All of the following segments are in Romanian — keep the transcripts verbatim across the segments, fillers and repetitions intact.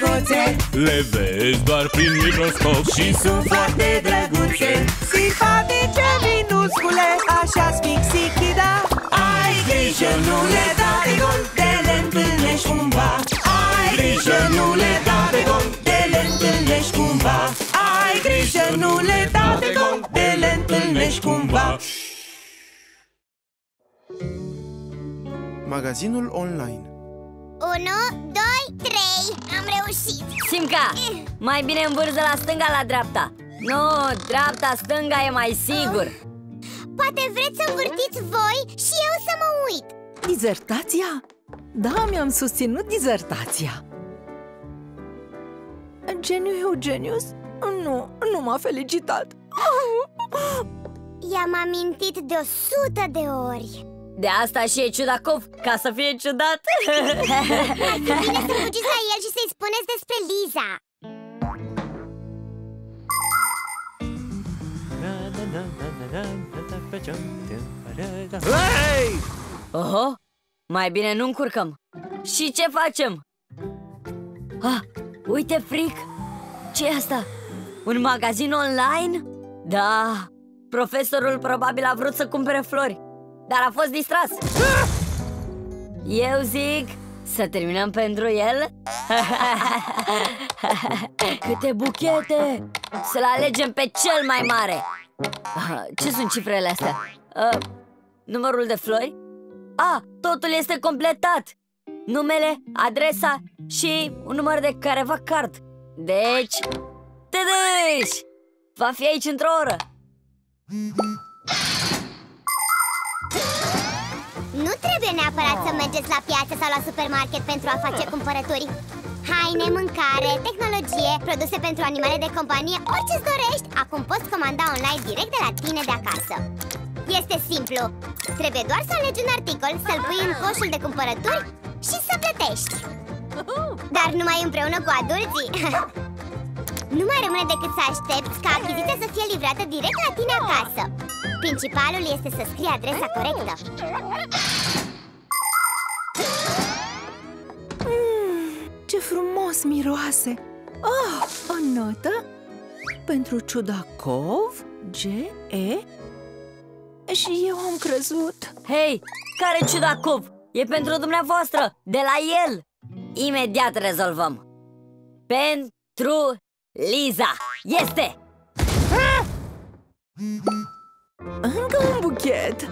micuțe. Le vezi doar prin microscop și sunt foarte drăguțe. Simpatice minuscule, așa-s Fixiki, da? Ai grijă, nu le da de gol, te le întâlnești cumva. Ai grijă, nu le da de gol, te le întâlnești cumva. Ai grijă, nu le da de gol, te le întâlnești cumva. Magazinul online. Unu, doi, trei. Am reușit! Simka, mai bine învârză la stânga, la dreapta. Nu, dreapta, stânga e mai sigur. uh, Poate vreți să învârtiți voi și eu să mă uit. Dizertația? Da, mi-am susținut dizertația. Geniu Eugenius? Nu, nu m-a felicitat. I-am amintit de o sută de ori. De asta și e Ciudacov, ca să fie ciudat. Ar fi bine să fugiți la el și să-i spuneți despre Liza. Hey! Oho, mai bine nu încurcăm. Și ce facem? Ah, uite, fric! Ce-i asta? Un magazin online? Da, profesorul probabil a vrut să cumpere flori, dar a fost distras. Eu zic să terminăm pentru el. Câte buchete! Să-l alegem pe cel mai mare. Ce sunt cifrele astea? Uh, numărul de flori? Ah, totul este completat. Numele, adresa și un număr de careva card. Deci, tădăși! Va fi aici într-o oră. Nu trebuie neapărat să mergeți la piață sau la supermarket pentru a face cumpărături. Haine, mâncare, tehnologie, produse pentru animale de companie, orice-ți dorești, acum poți comanda online direct de la tine de acasă. Este simplu. Trebuie doar să alegi un articol, să-l pui în coșul de cumpărături și să plătești. Dar numai împreună cu adulții. Nu mai rămâne decât să aștepți ca achiziția să fie livrată direct la tine acasă. Principalul este să scrii adresa corectă. Mm, ce frumos miroase! Ah, o notă pentru Ciudacov, G E. Și eu am crezut. Hei, care Ciudacov? E pentru dumneavoastră, de la el. Imediat rezolvăm. Pentru Liza, este! Ah! Încă un buchet!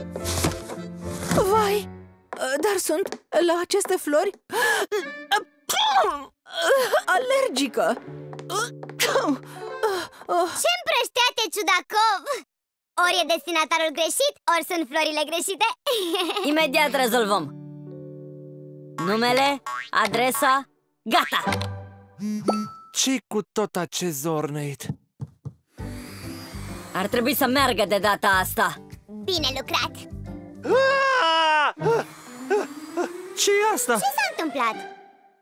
Vai! Dar sunt la aceste flori alergică! Ce împrășteate, Ciudacov! Ori e destinatarul greșit, ori sunt florile greșite. Imediat rezolvăm. Numele, adresa, gata! Ce-i cu tot acest zornăit? Ar trebui să meargă de data asta. Bine lucrat! Ce-i asta? Ce s-a întâmplat?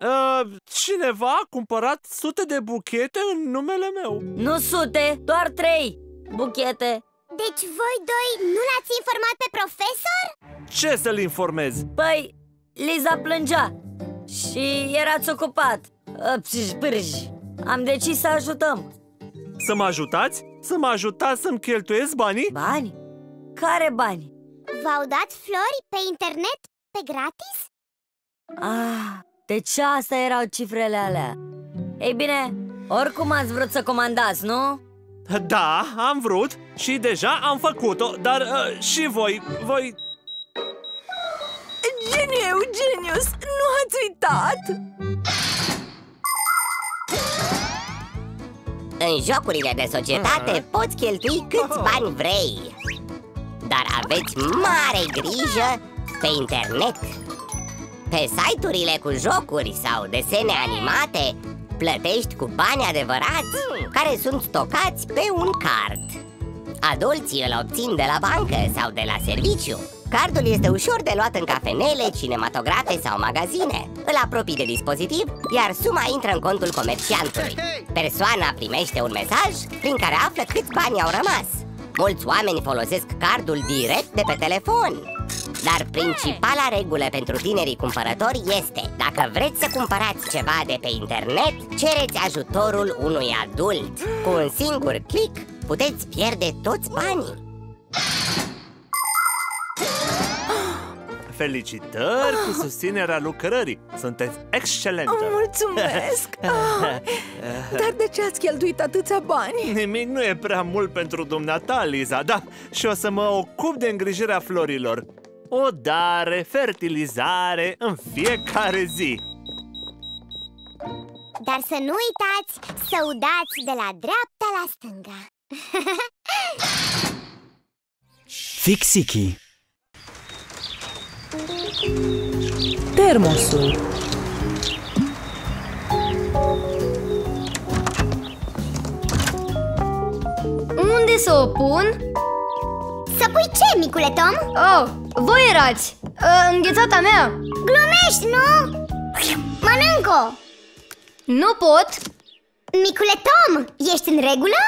Uh, cineva a cumpărat sute de buchete în numele meu. Nu sute, doar trei buchete. Deci voi doi nu l-ați informat pe profesor? Ce să-l informez? Păi, Liza plângea și erați ocupat. Am decis să ajutăm. Să mă ajutați? Să mă ajutați să-mi cheltuiesc banii? Bani? Care bani? V-au dat flori pe internet? Pe gratis? Ah, deci astea erau cifrele alea. Ei bine, oricum ați vrut să comandați, nu? Da, am vrut și deja am făcut-o, dar uh, și voi, voi... Geniu Eugenius, nu ați uitat? În jocurile de societate poți cheltui câți bani vrei, dar aveți mare grijă pe internet. Pe site-urile cu jocuri sau desene animate plătești cu bani adevărați care sunt stocați pe un card. Adulții îl obțin de la bancă sau de la serviciu. Cardul este ușor de luat în cafenele, cinematografe sau magazine. Îl apropii de dispozitiv, iar suma intră în contul comerciantului. Persoana primește un mesaj prin care află câți bani au rămas. Mulți oameni folosesc cardul direct de pe telefon. Dar principala regulă pentru tinerii cumpărători este: dacă vreți să cumpărați ceva de pe internet, cereți ajutorul unui adult. Cu un singur click puteți pierde toți banii. Felicitări cu susținerea lucrării! Sunteți excelentă! Mulțumesc! Oh, dar de ce ați cheltuit atâția bani? Nimic nu e prea mult pentru dumneata, Liza, da? Și o să mă ocup de îngrijirea florilor. Odare, fertilizare, în fiecare zi! Dar să nu uitați să udați de la dreapta la stânga! Fixiki. Termosul. Unde să o pun? Să pui ce, micule Tom? Oh, voi erați! Uh, înghețata mea! Glumești, nu? Mănânc-o! Nu pot! Micule Tom, ești în regulă?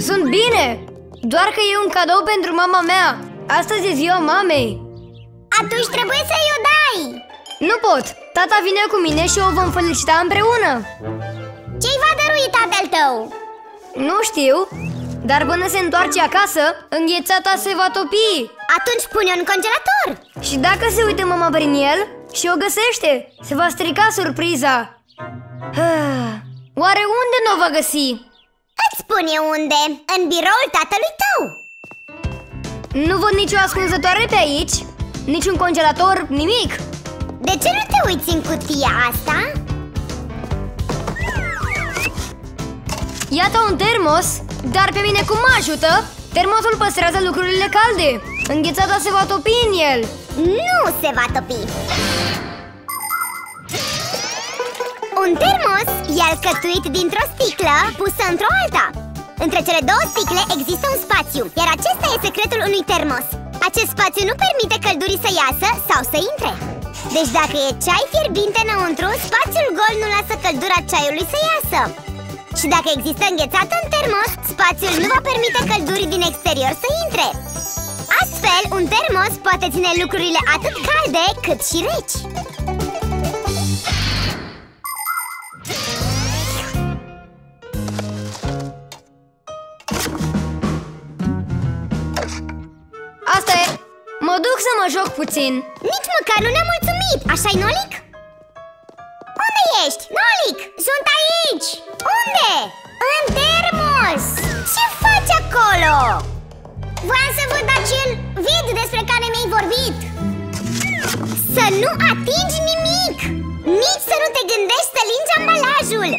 Sunt bine! Doar că e un cadou pentru mama mea! Astăzi e ziua mamei! Atunci trebuie să-i o dai! Nu pot! Tata vine cu mine și o vom felicita împreună! Ce-i va dărui tatăl tău? Nu știu, dar până se întoarce acasă, înghețata se va topi! Atunci pune-o în congelator! Și dacă se uită mama prin el și o găsește, se va strica surpriza! Oare unde n-o va găsi? Îți spun eu unde! În biroul tatălui tău! Nu văd nicio ascunzătoare pe aici! Niciun congelator, nimic! De ce nu te uiți în cutia asta? Iată un termos, dar pe mine cum mă ajută? Termosul păstrează lucrurile calde. Înghețata se va topi în el. Nu se va topi! Un termos e alcătuit dintr-o sticlă pusă într-o alta. Între cele două sticle există un spațiu, iar acesta e secretul unui termos. Acest spațiu nu permite căldurii să iasă sau să intre. Deci dacă e ceai fierbinte înăuntru, spațiul gol nu lasă căldura ceaiului să iasă. Și dacă există înghețată în termos, spațiul nu va permite căldurii din exterior să intre. Astfel, un termos poate ține lucrurile atât calde cât și reci. Mă duc să mă joc puțin. Nici măcar nu ne-am mulțumit, așa-i, Nolik? Unde ești, Nolik? Sunt aici! Unde? În termos! Ce faci acolo? Voiam să văd acel vid despre care mi-ai vorbit. Să nu atingi nimic! Nici să nu te gândești să lingi ambalajul!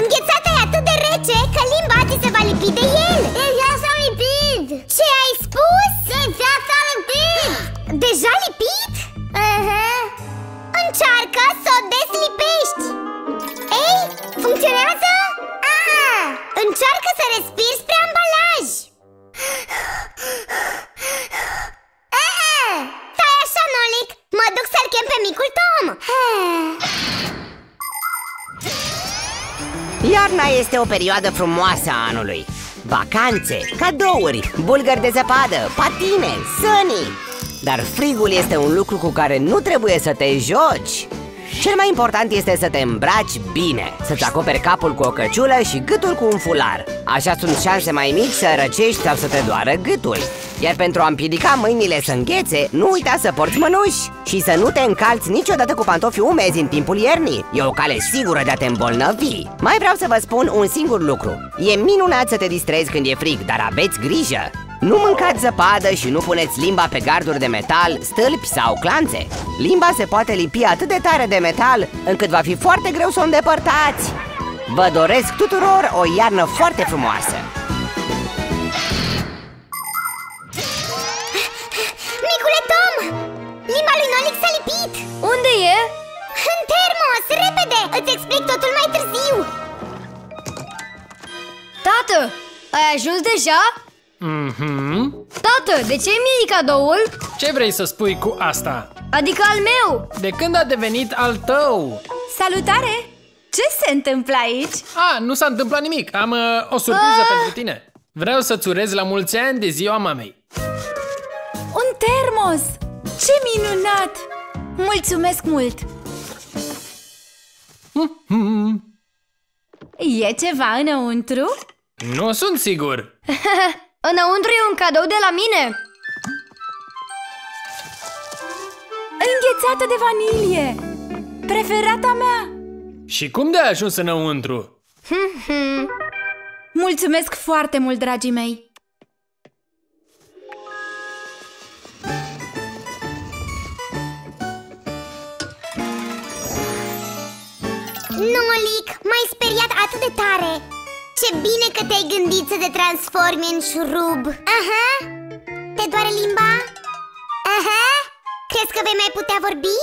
Înghețata e atât de rece că limba ți se va lipi de el. Deja s-a lipit! Ce ai spus? Deja s-a lipit! Deja lipit? Uh-huh. Încearcă să o deslipești! Ei, funcționează? Ah, încearcă să respiri spre ambalaj! Ah, stai așa, Nolik! Mă duc să-l chem pe micul Tom! Iarna este o perioadă frumoasă a anului. Vacanțe, cadouri, bulgări de zăpadă, patine, sănii. Dar frigul este un lucru cu care nu trebuie să te joci. Cel mai important este să te îmbraci bine, să-ți acoperi capul cu o căciulă și gâtul cu un fular. Așa sunt șanse mai mici să răcești sau să te doară gâtul. Iar pentru a împiedica mâinile să înghețe, nu uita să porți mănuși și să nu te încalți niciodată cu pantofi umezi în timpul iernii. E o cale sigură de a te îmbolnăvi. Mai vreau să vă spun un singur lucru. E minunat să te distrezi când e frig, dar aveți grijă! Nu mâncați zăpadă și nu puneți limba pe garduri de metal, stâlpi sau clanțe. Limba se poate lipi atât de tare de metal, încât va fi foarte greu să o îndepărtați. Vă doresc tuturor o iarnă foarte frumoasă! Micule Tom! Limba lui Nolik s-a lipit! Unde e? În termos! Repede! Îți explic totul mai târziu! Tată, ai ajuns deja? Mm-hmm. Tată, de ce mi-i cadoul? Ce vrei să spui cu asta? Adică al meu! De când a devenit al tău? Salutare! Ce se întâmplă aici? A, nu s-a întâmplat nimic, am uh, o surpriză a... pentru tine. Vreau să-ți urez la mulți ani de ziua mamei. un termos! Ce minunat! Mulțumesc mult! E ceva înăuntru? Nu sunt sigur! Înăuntru e un cadou de la mine! Înghețată de vanilie! Preferata mea! Și cum de-ai ajuns înăuntru? Mulțumesc foarte mult, dragii mei! Nolik, m-ai speriat atât de tare! Ce bine că te-ai gândit să te transformi în șurub! Aha! Te doare limba? Aha! Crezi că vei mai putea vorbi?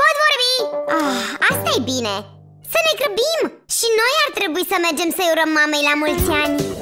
Pot vorbi! Oh, asta e bine! Să ne grăbim! Și noi ar trebui să mergem să-i urăm mamei la mulți ani!